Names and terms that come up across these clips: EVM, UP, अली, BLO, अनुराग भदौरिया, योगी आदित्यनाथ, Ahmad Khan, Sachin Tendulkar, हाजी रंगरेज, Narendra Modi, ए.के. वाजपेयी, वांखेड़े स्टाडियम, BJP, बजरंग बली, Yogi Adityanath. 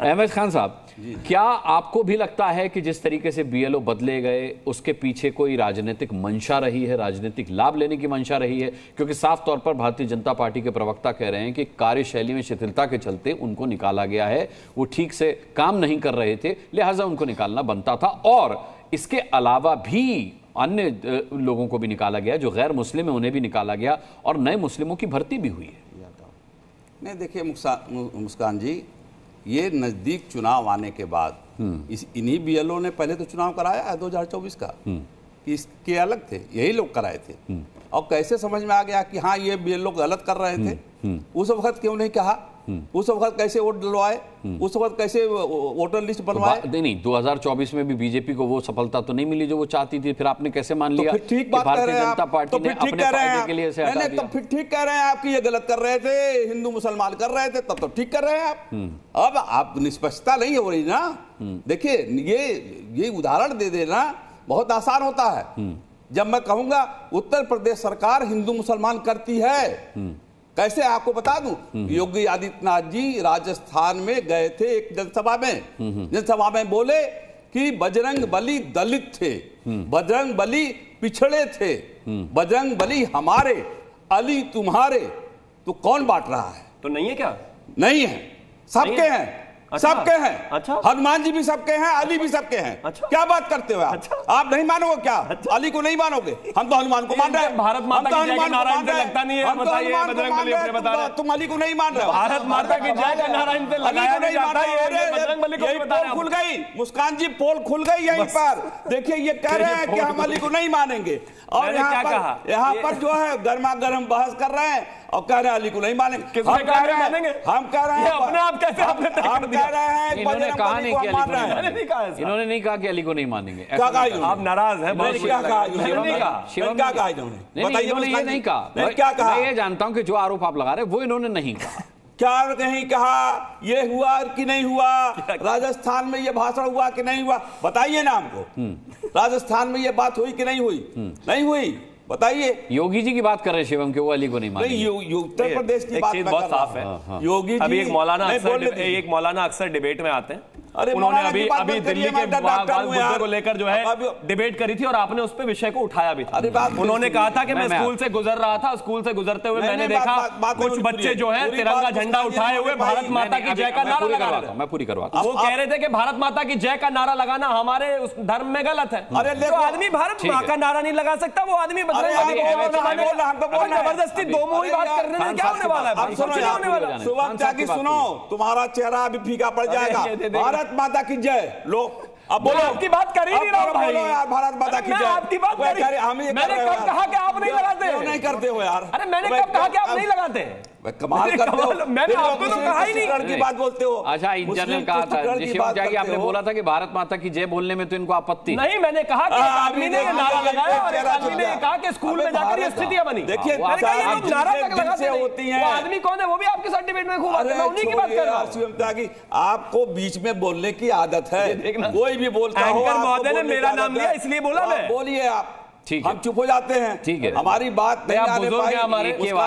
अहमद खान साहब, क्या आपको भी लगता है कि जिस तरीके से BLO बदले गए उसके पीछे कोई राजनीतिक मंशा रही है, राजनीतिक लाभ लेने की मंशा रही है? क्योंकि साफ तौर पर भारतीय जनता पार्टी के प्रवक्ता कह रहे हैं कि कार्यशैली में शिथिलता के चलते उनको निकाला गया है, वो ठीक से काम नहीं कर रहे थे, लिहाजा उनको निकालना बनता था। और इसके अलावा भी अन्य लोगों को भी निकाला गया, जो गैर मुस्लिम है उन्हें भी निकाला गया, और नए मुस्लिमों की भर्ती भी हुई है। नहीं देखिए मुस्कान जी, ये नज़दीक चुनाव आने के बाद इन्हीं BLO ने पहले तो चुनाव कराया है 2024 का, कि इसके अलग थे, यही लोग कराए थे। और कैसे समझ में आ गया कि हाँ ये BLO गलत कर रहे थे? उस वक्त क्यों नहीं कहा? उस वक्त कैसे वोट डलवाए? उस वक्त कैसे वोटर लिस्ट बनवाए? नहीं, 2024 में भी बीजेपी को वो सफलता तो नहीं मिली जो वो चाहती थी, फिर आपने कैसे मान लिया? ठीक बात कह रहे हैं आप, तो फिर ठीक कह रहे हैं, तो फिर ठीक कह रहे हैं आप कि ये गलत कर रहे थे, हिंदू मुसलमान कर रहे थे, तब तो ठीक कर रहे हैं आप। अब आप निष्पक्षता नहीं हो रही ना। देखिए ये उदाहरण दे देना बहुत आसान होता है। जब मैं कहूंगा उत्तर प्रदेश सरकार हिंदू मुसलमान करती है, कैसे आपको बता दूं, योगी आदित्यनाथ जी राजस्थान में गए थे एक जनसभा में बोले कि बजरंग बली दलित थे, बजरंग बली पिछड़े थे, बजरंग बली हमारे अली तुम्हारे। तो कौन बांट रहा है? तो नहीं है क्या? नहीं है, सबके हैं, सबके हैं। अच्छा, हनुमान जी भी सबके हैं, अली भी सबके हैं। अच्छा, क्या बात करते हो आप? अच्छा, आप नहीं मानोगे क्या? अच्छा, अली को नहीं मानोगे? हम तो हनुमान को मान रहे हैं। भारत माता की जय का नारा इनसे लगता नहीं है, बताइए बजरंग बली अपने बता रहे, तुम अली को नहीं मान रहे हो? भारत माता की जय का नारा इनसे लगाया नहीं जाता है, बजरंग बली को बता रहे हैं। खुल गई मुस्कान जी, पोल खुल गई यहीं पर। देखिए ये कह रहे हैं कि हम अली को नहीं मानेंगे, और यहाँ पर जो है गर्मा गर्म बहस कर रहे हैं और कह रहे हैं अली को नहीं मानेंगे। हम कह रहे हैं अपने आप कैसे इन्होंने नहीं कहा कि अली को नहीं मानेंगे, आप नाराज हैं? मैं ये जानता हूं कि जो आरोप आप लगा रहे हैं वो इन्होंने नहीं कहा। क्या नहीं कहा? ये हुआ कि नहीं हुआ? राजस्थान में ये भाषण हुआ कि नहीं हुआ? बताइए ना हमको, राजस्थान में ये बात हुई कि नहीं हुई? नहीं हुई, बताइए। योगी जी की बात कर रहे हैं शिवम, के वो अली को नहीं मानेंगे। उत्तर प्रदेश की बात बहुत साफ है। योगी जी एक मौलाना अक्सर डिबेट में आते हैं, उन्होंने अभी दिल्ली के मुद्दे को लेकर जो है डिबेट करी थी, और आपने उस पे विषय को उठाया भी था। उन्होंने कहा था कि मैं स्कूल से गुजर रहा था, स्कूल से गुजरते हुए मैंने देखा कुछ बच्चे जो है तिरंगा झंडा उठाए हुए भारत माता की जय का नारा लगा रहा था। मैं पूरी करवाता हूं। वो कह रहे थे कि भारत माता की जय का नारा लगाना हमारे उस धर्म में गलत है। अरे आदमी भारत माँ का नारा नहीं लगा सकता, वो आदमी जबरदस्ती दो मुंह बात करने में क्या होने वाला है? सुबह जाके सुनो, तुम्हारा चेहरा अभी फीका पड़ जाएगा। भारत माता की जय लो, अब बोलो। आपकी बात कर ही नहीं रहा भाई यार, भारत माता की जय। आपकी बात कर रही, मैंने कब कहा कि आप नहीं लगाते? क्यों नहीं करते हो यार? अरे मैंने कब कहा कि आप नहीं लगाते? कमाल करते हो, मैंने आपको तो कहा ही नहीं, की बात बोलते हो। अच्छा, इन जनरल कहा था, आपने बोला था कि भारत माता की जय बोलने में तो इनको आपत्ति नहीं। मैंने कहा कि आदमी ने नारा लगाया और एक आदमी ने कहा कि स्कूल में जाकर ये स्थितियां बनी। देखिए नारा तक लगाते होती है, आदमी कौन है? वो भी आपके साथ डिबेट में खूब आते हैं, मैं उन्हीं की बात कर रहा हूं। आपको बीच में बोलने की आदत है, कोई भी बोलता है। मेरा नाम लिया इसलिए बोला, मैं बोलिए आप, ठीक है, हम चुप हो जाते हैं। ठीक है, हमारी बात नहीं आने पाई, हमारे जी हमको ये डिबेट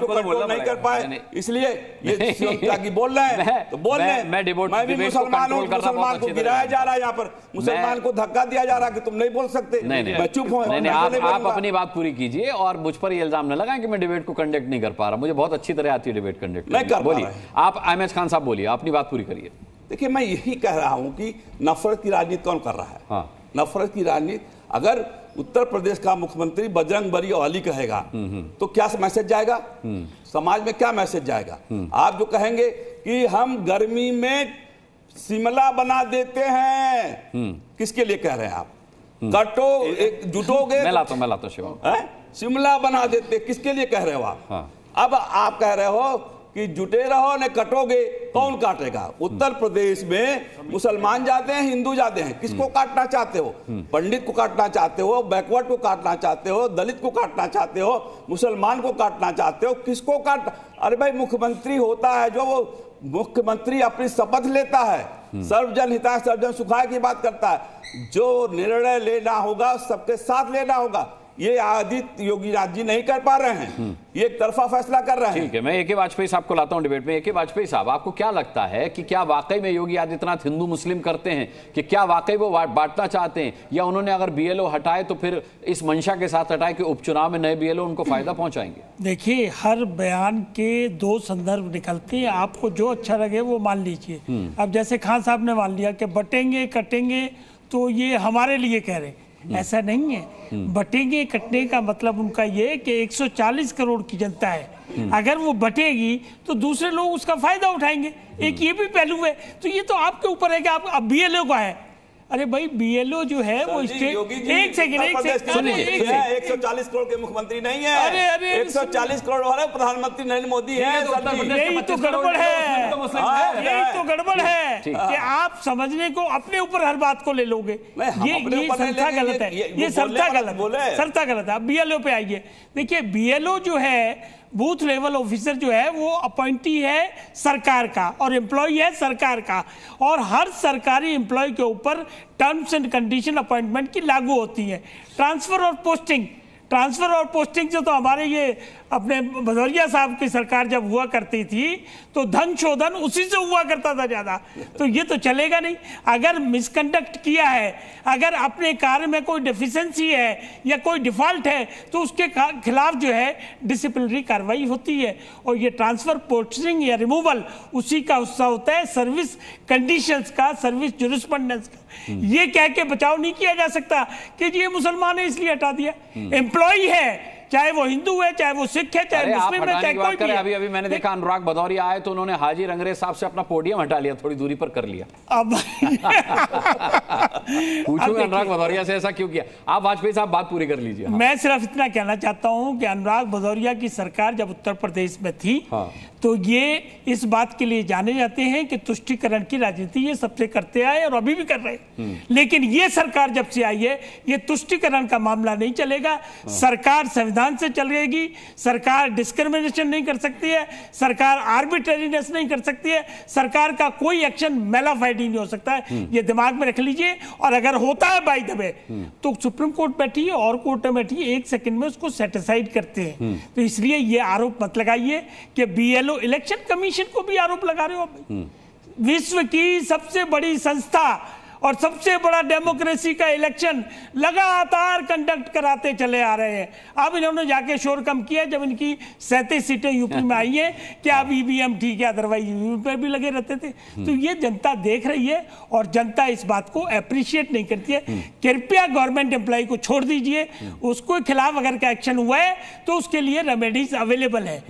को कंट्रोल नहीं कर पाए, इसलिए ये बोल रहे हैं तो बोल रहे हैं। मैं भी मुसलमान हूँ, मुसलमान को गिराया जा रहा है यहाँ पर, मुसलमान को धक्का दिया जा रहा है कि तुम नहीं बोल सकते। मैं चुप हूँ, आप अपनी बात पूरी कीजिए, और मुझ पर ये इल्जाम न लगाएं कि मैं डिबेट को कंडक्ट नहीं कर पा रहा। मुझे बहुत अच्छी तरह आती है डिबेट कंडक्ट। बोलिए आप, अहमद खान साहब बोलिए, अपनी बात पूरी करिए। देखिए मैं यही कह रहा हूँ कि नफरत की राजनीति कौन कर रहा है? नफरत की राजनीति अगर उत्तर प्रदेश का मुख्यमंत्री बजरंग बली और अली कहेगा तो क्या मैसेज जाएगा समाज में? क्या मैसेज जाएगा? आप जो कहेंगे कि हम गर्मी में शिमला बना देते हैं, किसके लिए कह रहे हैं आप? कटो एक जुटोगे, मैं लाता शिमला बना देते, किसके लिए कह रहे हो आप? हाँ। अब आप कह रहे हो कि जुटे रहो ने कटोगे, कौन काटेगा? उत्तर प्रदेश में मुसलमान जाते हैं, हिंदू जाते हैं। किसको काटना चाहते हो? पंडित को काटना चाहते हो, बैकवर्ड को काटना चाहते हो, दलित को काटना चाहते हो, मुसलमान को काटना चाहते हो, किसको काट? अरे भाई मुख्यमंत्री होता है जो, वो मुख्यमंत्री अपनी शपथ लेता है, सर्वजन हिताय सर्वजन सुखाय की बात करता है। जो निर्णय लेना होगा सबके साथ लेना होगा, ये आदित्य योगी राज जी नहीं कर पा रहे हैं, ये एक तरफा फैसला कर रहे हैं। ठीक है, मैं ए.के. वाजपेयी साहब को लाता हूं डिबेट में। ए.के. वाजपेयी साहब, आपको क्या लगता है कि क्या वाकई में योगी आदित्यनाथ हिंदू मुस्लिम करते हैं, कि क्या वाकई वो बांटना चाहते हैं, या उन्होंने अगर BLO हटाए तो फिर इस मंशा के साथ हटाए कि उपचुनाव में नए BLO उनको फायदा पहुंचाएंगे? देखिए, हर बयान के दो संदर्भ निकलते हैं, आपको जो अच्छा लगे वो मान लीजिए। अब जैसे खान साहब ने मान लिया कि बटेंगे कटेंगे तो ये हमारे लिए कह रहे हैं, ऐसा नहीं है। बटेंगे कटने का मतलब उनका ये कि 140 करोड़ की जनता है, अगर वो बटेगी तो दूसरे लोग उसका फायदा उठाएंगे, एक ये भी पहलू है। तो ये तो आपके ऊपर है कि आप अब BLO का है। अरे भाई, BLO जो है वो एक सेकंड 140 करोड़ के मुख्यमंत्री नहीं है। अरे 140 करोड़ वाले प्रधानमंत्री नरेंद्र मोदी है। यही तो गड़बड़ है, कि आप समझने को अपने ऊपर हर बात को ले लोगे। ये संस्था गलत है, ये संस्था गलत है। आप BLO पे आइए। देखिए, BLO जो है बूथ लेवल ऑफिसर जो है वो अपॉइंटी है सरकार का और एम्प्लॉय है सरकार का, और हर सरकारी एम्प्लॉय के ऊपर टर्म्स एंड कंडीशन अपॉइंटमेंट की लागू होती है। ट्रांसफर और पोस्टिंग जो तो हमारे ये अपने भदौरिया साहब की सरकार जब हुआ करती थी तो धन शोधन उसी से हुआ करता था ज़्यादा, तो ये तो चलेगा नहीं। अगर मिसकंडक्ट किया है, अगर अपने कार्य में कोई डेफिशिएंसी है या कोई डिफॉल्ट है, तो उसके खिलाफ जो है डिसिप्लिनरी कार्रवाई होती है। और ये ट्रांसफ़र पोस्टिंग या रिमूवल उसी का हिस्सा होता है, सर्विस कंडीशंस का, सर्विस जूरिस्प्रूडेंस का। ये कह के बचाव नहीं किया जा सकता कि ये मुसलमान है इसलिए हटा दिया। एम्प्लॉय है, चाहे वो हिंदू है, चाहे वो सिख है, चाहे मुस्लिम है, चाहे कोई भी है। अभी मैंने देखा अनुराग भदौरिया आए तो उन्होंने हाजी रंगरेज साहब से अपना पोडियम हटा लिया, थोड़ी दूरी पर कर लिया। अब पूछूंगा अनुराग भदौरिया से ऐसा क्यों किया। आप वाजपेयी साहब बात पूरी कर लीजिए। मैं सिर्फ इतना कहना चाहता हूँ कि अनुराग भदौरिया की सरकार जब उत्तर प्रदेश में थी तो ये इस बात के लिए जाने जाते हैं कि तुष्टिकरण की राजनीति ये सबसे करते आए और अभी भी कर रहे। लेकिन ये सरकार जब से आई है, ये तुष्टिकरण का मामला नहीं चलेगा। सरकार संविधान से चलेगी, सरकार डिस्क्रिमिनेशन नहीं कर सकती है, सरकार आर्बिट्रेरीनेस नहीं कर सकती है, सरकार का कोई एक्शन मैलाफाइड नहीं हो सकता है। ये दिमाग में रख लीजिए। और अगर होता है बाय द वे तो सुप्रीम कोर्ट बैठी है और कोर्ट में बैठी है, एक सेकंड में उसको सेटिस्फाइड करते हैं। तो इसलिए ये आरोप मत लगाइए कि BLO, इलेक्शन कमीशन को भी आरोप लगा रहे हो। विश्व की सबसे बड़ी संस्था और सबसे बड़ा डेमोक्रेसी का इलेक्शन लगातार कंडक्ट कराते चले आ रहे हैं। अब इन्होंने जाके शोर कम किया जब इनकी 37 सीटें यूपी में आई हैं कि अब EVM ठीक है, अदरवाइज EVM पर भी लगे रहते थे। तो ये जनता देख रही है और जनता इस बात को अप्रिशिएट नहीं करती है। कृपया गवर्नमेंट एम्प्लॉय को छोड़ दीजिए, उसके खिलाफ अगर का एक्शन हुआ है तो उसके लिए रेमेडीज अवेलेबल है।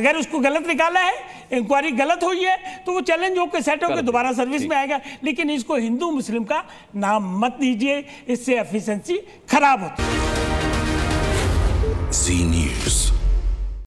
अगर उसको गलत निकाला है, इंक्वायरी गलत हुई है, तो वो चैलेंज होकर सेट होकर दोबारा सर्विस में आएगा। लेकिन इसको हिंदू मुस्लिम का नाम मत दीजिए, इससे एफिशिएंसी खराब होती है।